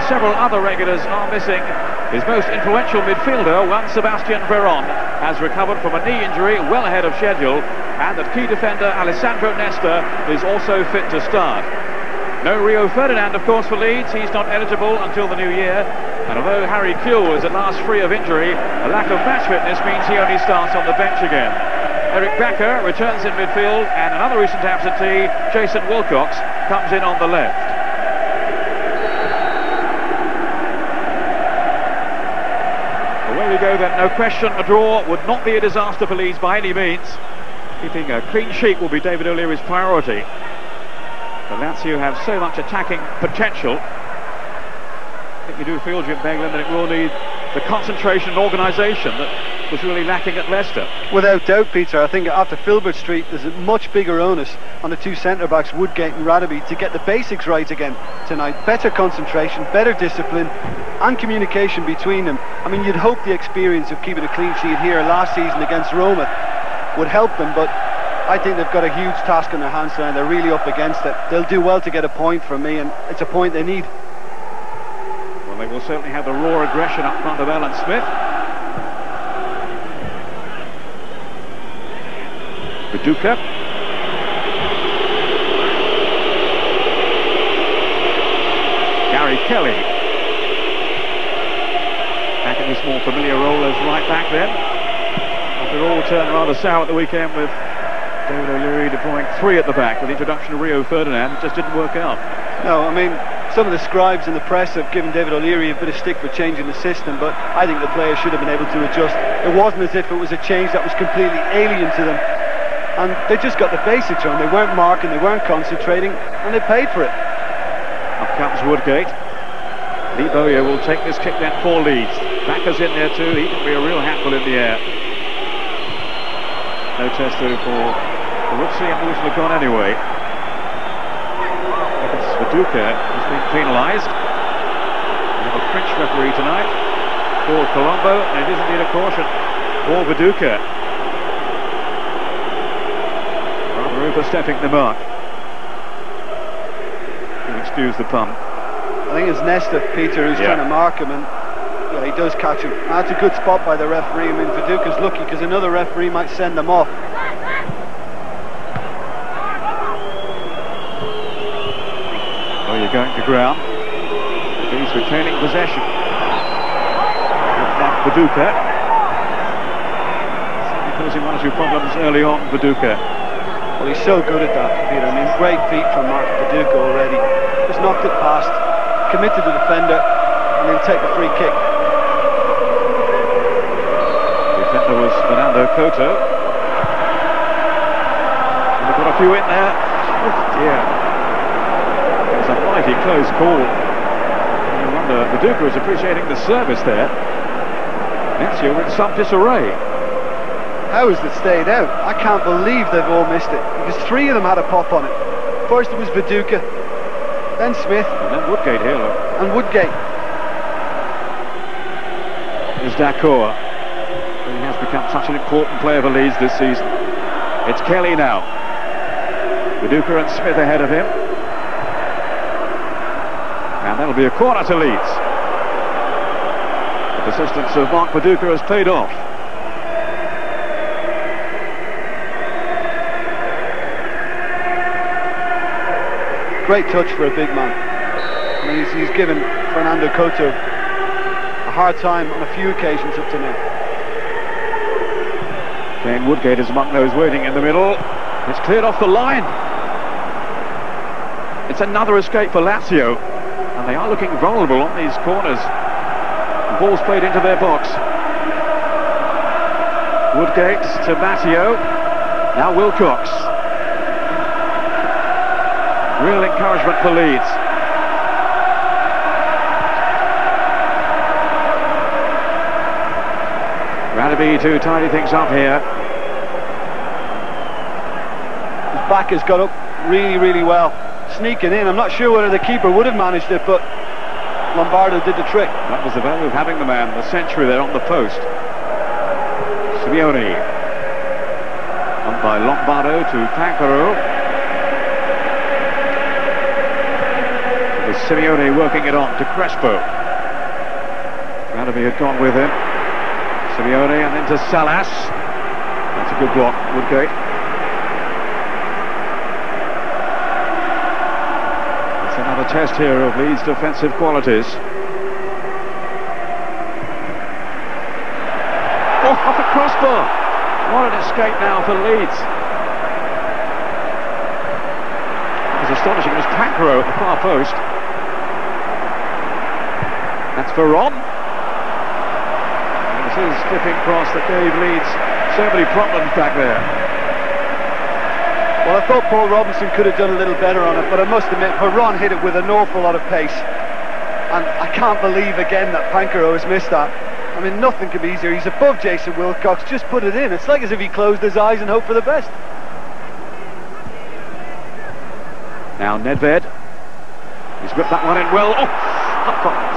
while several other regulars are missing. His most influential midfielder, Juan Sebastian Veron, has recovered from a knee injury well ahead of schedule, and that key defender Alessandro Nesta is also fit to start. No Rio Ferdinand, of course, for Leeds. He's not eligible until the new year. And although Harry Kewell is at last free of injury, a lack of match fitness means he only starts on the bench again. Eric Becker returns in midfield, and another recent absentee, Jason Wilcox, comes in on the left. Away we go then, no question, a draw would not be a disaster for Leeds by any means. Keeping a clean sheet will be David O'Leary's priority. The Lazio have so much attacking potential. I think you do feel, Jim Beglin, that it will need the concentration and organisation that was really lacking at Leicester. Without doubt, Peter. I think after Filbert Street, there's a much bigger onus on the two centre-backs, Woodgate and Radebe, to get the basics right again tonight. Better concentration, better discipline, and communication between them. I mean, you'd hope the experience of keeping a clean sheet here last season against Roma would help them, but I think they've got a huge task on their hands now. They're really up against it. They'll do well to get a point from me, and it's a point they need. Well, they will certainly have the raw aggression up front of Alan Smith. Viduka. Gary Kelly. Back in his more familiar role as right back then. After all turned rather sour at the weekend with David O'Leary deploying three at the back with the introduction of Rio Ferdinand. It just didn't work out. No, I mean, some of the scribes in the press have given David O'Leary a bit of stick for changing the system, but I think the players should have been able to adjust. It wasn't as if it was a change that was completely alien to them, and they just got the basics on. They weren't marking, they weren't concentrating, and they paid for it. Up comes Woodgate. Lee Bowyer will take this kick then for Leeds. Backer's in there too. He can be a real handful in the air. No test through for Peruzzi, and Wilson have gone anyway. Viduka has been penalised. We have a French referee tonight for Colombo, and it is indeed a caution for Viduka. Rather overstepping the mark. You'll excuse the pun. I think it's Nesta, Peter, who's trying to mark him, and yeah, he does catch him. That's a good spot by the referee. I mean, Viduka's lucky because another referee might send them off. Going to ground. He's retaining possession. Viduka. Causing one or two problems early on, Viduka. Well, he's so good at that, Peter. I mean, great feat from Mark Viduka already. Just knocked it past, committed the defender, and then take the free kick. The defender was Fernando Couto. And they've got a few in there. Oh dear. A mighty close call. No wonder Viduka is appreciating the service there. Lazio in some disarray. How has it stayed out? I can't believe they've all missed it, because three of them had a pop on it. First it was Viduka, then Smith, and then Woodgate here. And Woodgate is Dacourt. He has become such an important player for Leeds this season. It's Kelly now. Viduka and Smith ahead of him. That'll be a corner to Leeds. The persistence of Mark Viduka has paid off. Great touch for a big man. I mean, he's given Fernando Couto a hard time on a few occasions up to now. Kane Woodgate is among those waiting in the middle. It's cleared off the line. It's another escape for Lazio. And they are looking vulnerable on these corners. The ball's played into their box. Woodgate to Matteo. Now Wilcox. Real encouragement for Leeds. Radebe to tidy things up here. His back has got up really, really well. Sneaking in. I'm not sure whether the keeper would have managed it, but Lombardo did the trick. That was the value of having the man, the century there on the post. Simeone on by Lombardo to Pancaro. It's Simeone working it on to Crespo. Radebe had gone with him. Simeone and into Salas. That's a good block, Woodgate. It's another test here of Leeds' defensive qualities. Oh, off the crossbar! What an escape now for Leeds. As astonishing as Pancaro at the far post. That's Veron. This is a skipping cross that gave Leeds so many problems back there. Well, I thought Paul Robinson could have done a little better on it, but I must admit, Veron hit it with an awful lot of pace. And I can't believe again that Pancaro has missed that. I mean, nothing could be easier. He's above Jason Wilcox, just put it in. It's like as if he closed his eyes and hoped for the best. Now Nedved, he's whipped that one in well. Oh,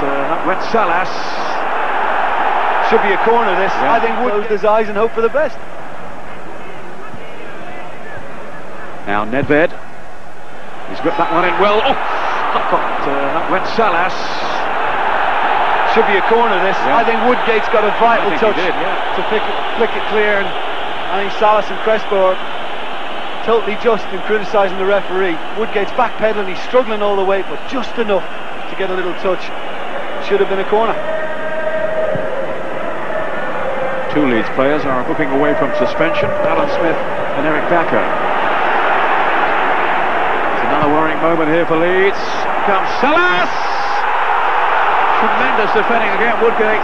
that went Salas. Should be a corner this. Yeah. I think Wood closed his eyes and hoped for the best. Now Nedved, he's whipped that one in well. Oh, that went Salas. Should be a corner this. Yeah. I think Woodgate's got a vital touch to flick it clear, and I think Salas and Crespo are totally just in criticising the referee. Woodgate's backpedaling, he's struggling all the way, but just enough to get a little touch. Should have been a corner. Two Leeds players are booking away from suspension, Alan Smith and Eric Becker. It's another worrying moment here for Leeds. Comes Salas! Tremendous defending again, Woodgate.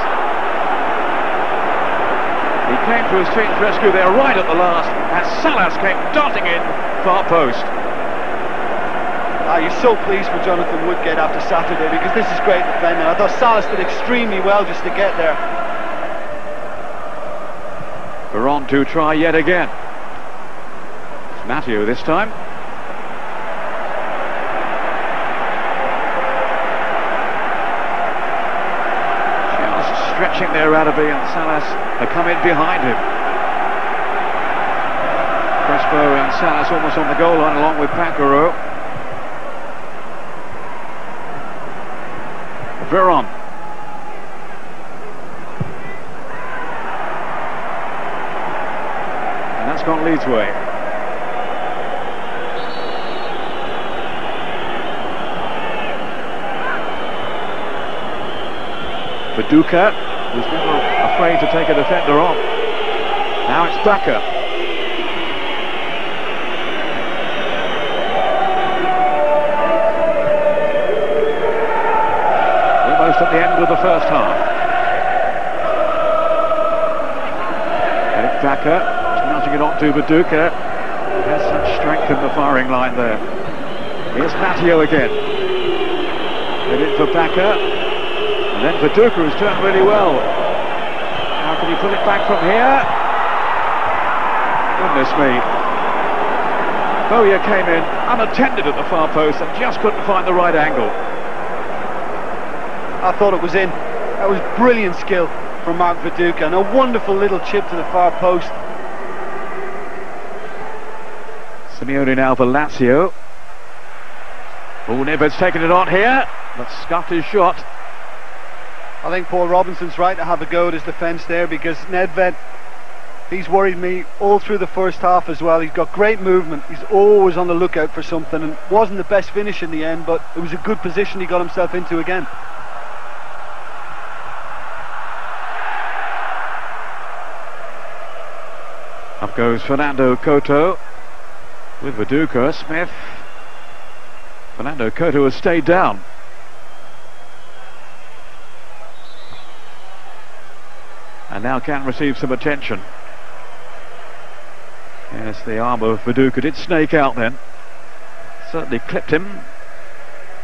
He came to his feet and rescued there right at the last, and Salas came darting in, far post. Ah, you're so pleased for Jonathan Woodgate after Saturday, because this is great defending. I thought Salas did extremely well just to get there. Veron to try yet again. It's Matteo this time. Stretching there, Radebe, and Salas have come in behind him. Crespo and Salas almost on the goal line, along with Pancaro. Veron. And that's gone Leeds' way. Viduka. He's never afraid to take a defender on. Now it's Becker. Almost at the end of the first half. Eric Becker is mounting it on to Viduka. He has such strength in the firing line there. Here's Matteo again. Did it for Becker. And then Viduka has done really well. How can he put it back from here? Goodness me. Bowyer came in unattended at the far post and just couldn't find the right angle. I thought it was in. That was brilliant skill from Mark Viduka and a wonderful little chip to the far post. Simeone now for Lazio. Oh, Nedved's taken it on here, but scuffed his shot. I think Paul Robinson's right to have a go at his defence there, because Nedved, he's worried me all through the first half as well. He's got great movement, he's always on the lookout for something, and wasn't the best finish in the end, but it was a good position he got himself into again. Up goes Fernando Couto with Viduka, Smith. Fernando Couto has stayed down. And now can receive some attention. Yes, the arm of Viduka did snake out then. Certainly clipped him.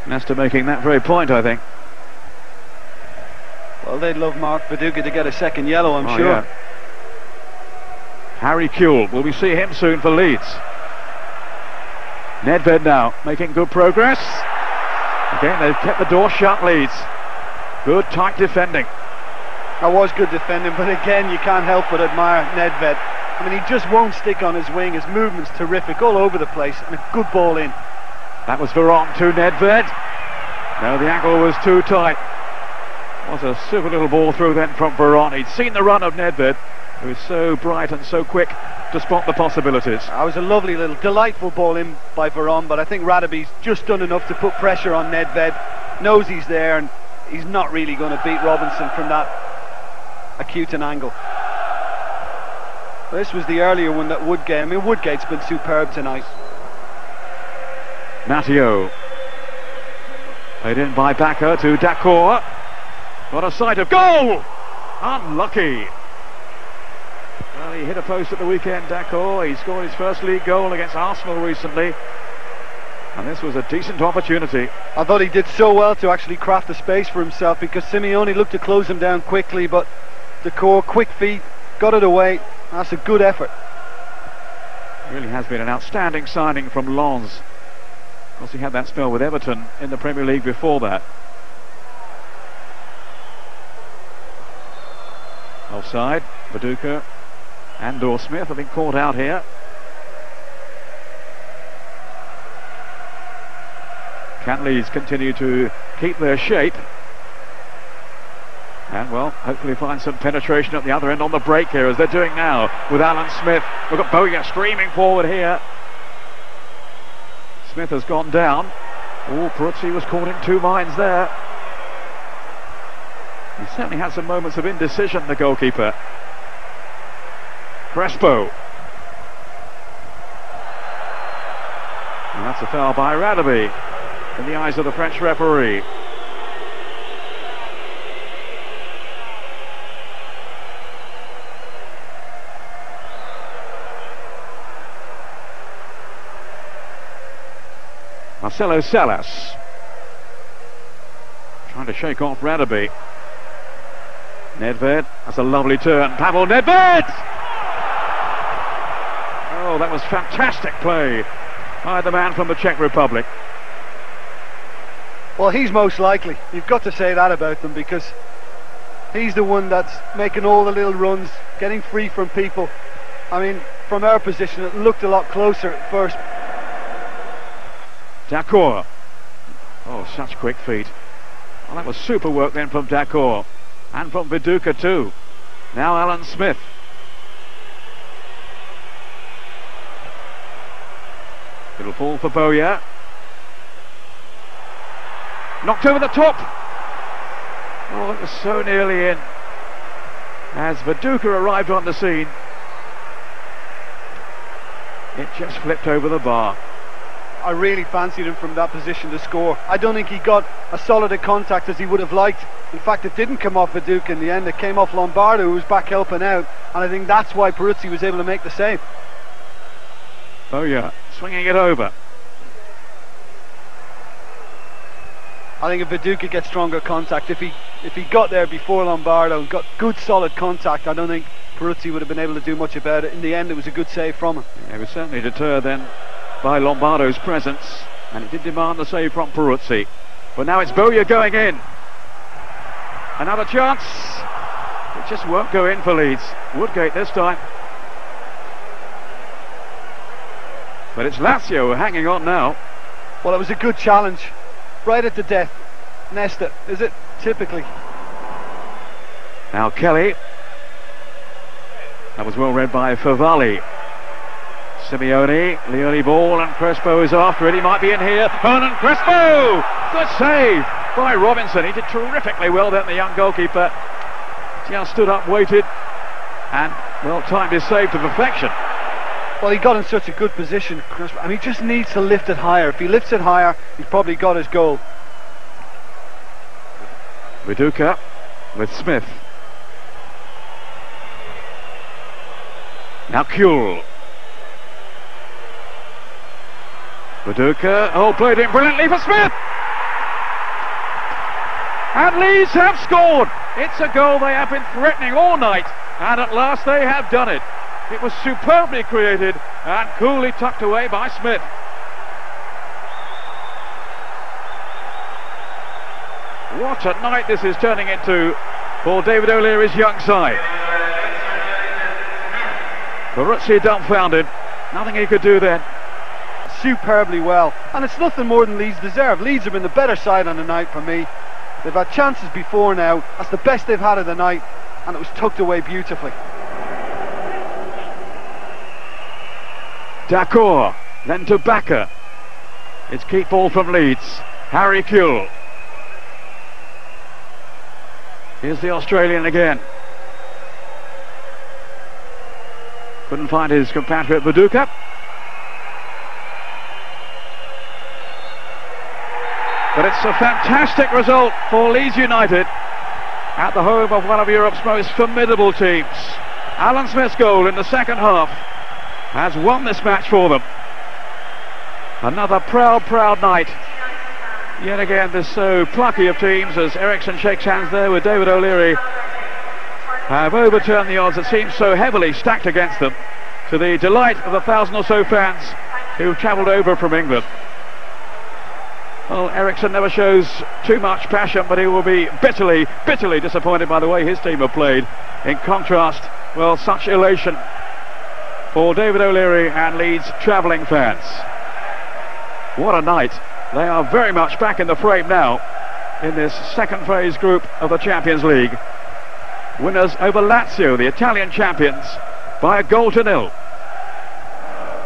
Nesta making that very point, I think. Well, they'd love Mark Viduka to get a second yellow, I'm sure. Yeah. Harry Kewell, will we see him soon for Leeds? Nedved now, making good progress. Again, they've kept the door shut, Leeds. Good, tight defending. That was good defending, but again you can't help but admire Nedved. I mean, he just won't stick on his wing, his movement's terrific all over the place, and a good ball in. That was Veron to Nedved. No, the angle was too tight. What a super little ball through then from Veron. He'd seen the run of Nedved, who is so bright and so quick to spot the possibilities. That was a lovely little, delightful ball in by Veron, but I think Radebe's just done enough to put pressure on Nedved. Knows he's there, and he's not really going to beat Robinson from that acute an angle. This was the earlier one that Woodgate, I mean, Woodgate's been superb tonight. Matteo. Played in by Becker to Dacourt. Got a sight of goal! Unlucky. Well, he hit a post at the weekend, Dacourt. He scored his first league goal against Arsenal recently. And this was a decent opportunity. I thought he did so well to actually craft a space for himself, because Simeone looked to close him down quickly, but Dacourt, quick feet, got it away. That's a good effort. Really has been an outstanding signing from Lens. Of course, he had that spell with Everton in the Premier League before that. Offside, Viduka and Alan Smith have been caught out here. Can Leeds continue to keep their shape? And, well, hopefully find some penetration at the other end on the break here, as they're doing now with Alan Smith. Look at Bowyer streaming forward here. Smith has gone down. Oh, Peruzzi was caught in two minds there. He certainly had some moments of indecision, the goalkeeper. Crespo. And that's a foul by Radebe in the eyes of the French referee. Marcelo Salas trying to shake off Radebe. Nedved, that's a lovely turn. Pavel Nedved! Oh, that was fantastic play by the man from the Czech Republic. Well, he's most likely. You've got to say that about them, because he's the one that's making all the little runs, getting free from people. I mean, from our position, it looked a lot closer at first. Dacourt. Oh, such quick feet. Well, that was super work then from Dacourt. And from Viduka too. Now Alan Smith. It'll fall for Bowyer. Knocked over the top. Oh, it was so nearly in. As Viduka arrived on the scene, it just flipped over the bar. I really fancied him from that position to score. I don't think he got as solid a contact as he would have liked. In fact, it didn't come off Viduka in the end. It came off Lombardo, who was back helping out. And I think that's why Peruzzi was able to make the save. Oh yeah, swinging it over. I think if Viduka gets stronger contact, if he got there before Lombardo and got good solid contact, I don't think Peruzzi would have been able to do much about it. In the end, it was a good save from him. Yeah, he was certainly deterred then by Lombardo's presence, and it did demand the save from Peruzzi. But now it's Bowyer going in. Another chance. It just won't go in for Leeds. Woodgate this time. But it's Lazio hanging on now. Well, it was a good challenge. Right at the death. Nesta, is it? Typically. Now Kelly. That was well read by Favalli. Simeone, the early ball, and Crespo is after it. He might be in here. Hernan Crespo! Good save by Robinson. He did terrifically well then, the young goalkeeper. Just stood up, waited, and, well, timed his save to perfection. Well, he got in such a good position, Crespo. I mean, he just needs to lift it higher. If he lifts it higher, he's probably got his goal. Viduka with Smith. Now Kuehl. Viduka, oh, played in brilliantly for Smith! And Leeds have scored! It's a goal they have been threatening all night, and at last they have done it. It was superbly created and coolly tucked away by Smith. What a night this is turning into for David O'Leary's young side. Peruzzi dumbfounded, nothing he could do then. superbly well, and it's nothing more than Leeds deserve. Leeds have been the better side on the night for me. They've had chances before now, that's the best they've had of the night, and it was tucked away beautifully. Dacourt, then to Becker. It's keep ball from Leeds. Harry Kewell. Here's the Australian again. Couldn't find his compatriot Viduka. But it's a fantastic result for Leeds United at the home of one of Europe's most formidable teams. Alan Smith's goal in the second half has won this match for them. Another proud, proud night. Yet again, this so plucky of teams, as Eriksson shakes hands there with David O'Leary, have overturned the odds that seemed so heavily stacked against them, to the delight of the 1,000 or so fans who've travelled over from England. Well, Eriksson never shows too much passion, but he will be bitterly, bitterly disappointed by the way his team have played. In contrast, well, such elation for David O'Leary and Leeds travelling fans. What a night. They are very much back in the frame now in this second phase group of the Champions League. Winners over Lazio, the Italian champions, by a goal to nil.